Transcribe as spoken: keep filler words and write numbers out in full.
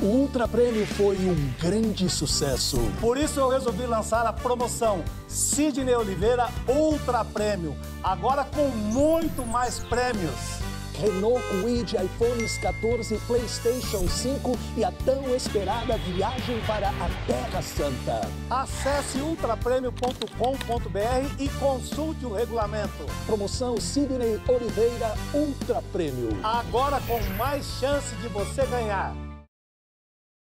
O Ultra Prêmio foi um grande sucesso. Por isso eu resolvi lançar a promoção Sidney Oliveira Ultra Prêmio, agora com muito mais prêmios. Renault Kwid, iPhones quatorze, PlayStation cinco e a tão esperada viagem para a Terra Santa. Acesse ultra prêmio ponto com ponto br e consulte o regulamento. Promoção Sidney Oliveira Ultra Prêmio. Agora com mais chance de você ganhar.